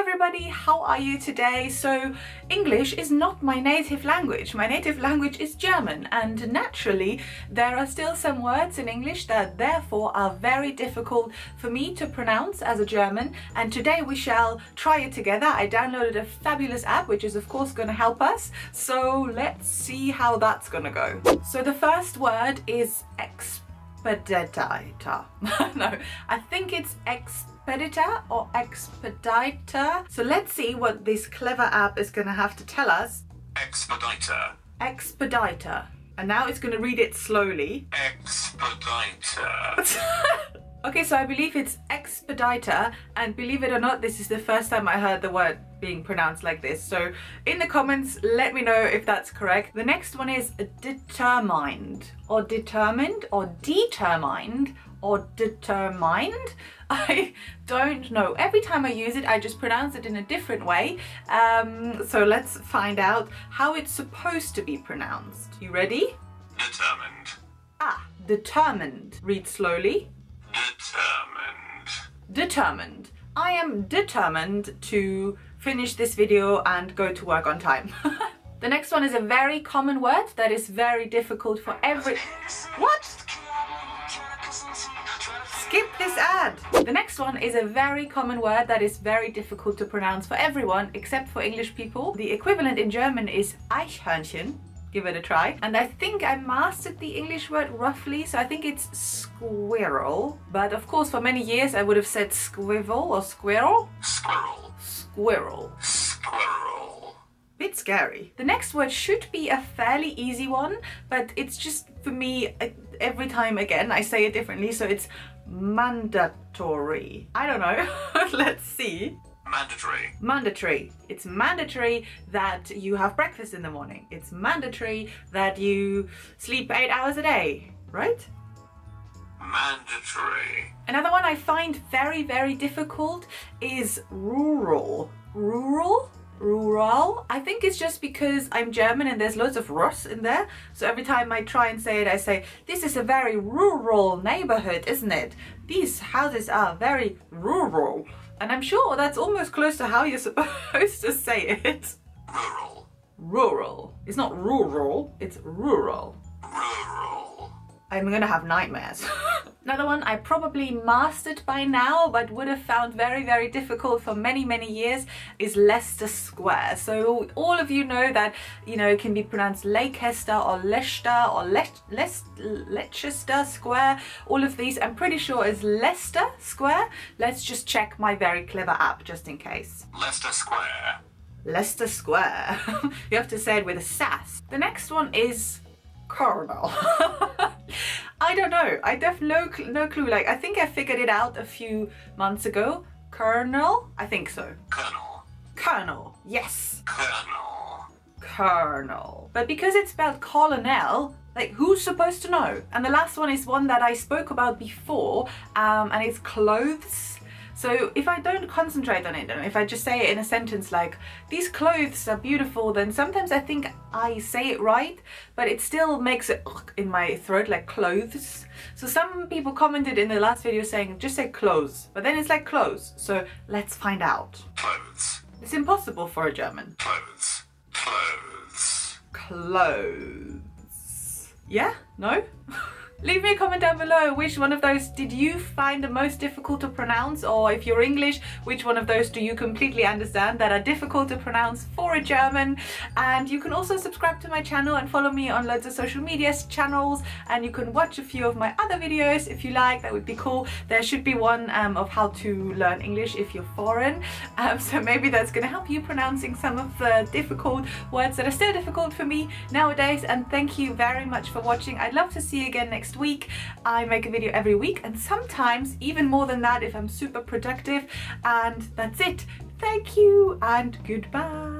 Hello everybody, how are you today? So English is not my native language. My native language is German, and naturally there are still some words in English that therefore are very difficult for me to pronounce as a German, and today we shall try it together. I downloaded a fabulous app which is of course going to help us, so let's see how that's going to go. So the first word is expediter. No, I think it's expediter or expediter. So let's see what this clever app is going to have to tell us. Expediter. Expediter. And now it's going to read it slowly. Expediter. Okay, so I believe it's expediter, and believe it or not, this is the first time I heard the word being pronounced like this. So in the comments, let me know if that's correct. The next one is determined or determined or determined or determined. I don't know. Every time I use it, I just pronounce it in a different way. So let's find out how it's supposed to be pronounced. You ready? Determined. Ah, determined. Read slowly. Determined. Determined. I am determined to finish this video and go to work on time. The next one is a very common word that is very difficult for every... What? Skip this ad! The next one is a very common word that is very difficult to pronounce for everyone except for English people. The equivalent in German is Eichhörnchen. Give it a try. And I think I mastered the English word roughly, so I think it's squirrel. But of course for many years I would have said squivel or squirrel. Squirrel. Squirrel. Squirrel. Bit scary. The next word should be a fairly easy one, but it's just for me every time again I say it differently, so it's mandatory. I don't know. Let's see. Mandatory. Mandatory. It's mandatory that you have breakfast in the morning. It's mandatory that you sleep 8 hours a day, right? Mandatory. Another one I find very, very difficult is rural. Rural? Rural? I think it's just because I'm German and there's loads of Ross in there. So every time I try and say it, I say, this is a very rural neighborhood, isn't it? These houses are very rural. And I'm sure that's almost close to how you're supposed to say it. Rural. Rural. It's not rural, it's rural. Rural. I'm gonna have nightmares. Another one I probably mastered by now but would have found very, very difficult for many, many years is Leicester Square. So all of you know that, you know, it can be pronounced Leicester or Leicester or Leicester Square. All of these I'm pretty sure is Leicester Square. Let's just check my very clever app just in case. Leicester Square. Leicester Square. You have to say it with a sass. The next one is Coronel. I don't know. I have no clue. Like, I think I figured it out a few months ago. Colonel? I think so. Colonel. Colonel. Yes. Colonel. Colonel. But because it's spelled colonel, like, who's supposed to know? And the last one is one that I spoke about before, and it's clothes. So if I don't concentrate on it, and if I just say it in a sentence like, these clothes are beautiful, then sometimes I think I say it right, but it still makes it in my throat, like clothes. So some people commented in the last video saying, just say clothes, but then it's like clothes. So let's find out. Clothes. It's impossible for a German. Clothes. Clothes. Clothes. Yeah? No? Leave me a comment down below, which one of those did you find the most difficult to pronounce, or if you're English, which one of those do you completely understand that are difficult to pronounce for a German? And you can also subscribe to my channel and follow me on loads of social media channels, and you can watch a few of my other videos if you like, that would be cool. There should be one of how to learn English if you're foreign, so maybe that's going to help you pronouncing some of the difficult words that are still difficult for me nowadays. And thank you very much for watching. I'd love to see you again next week. I make a video every week, and sometimes even more than that if I'm super productive. And that's it. Thank you and goodbye.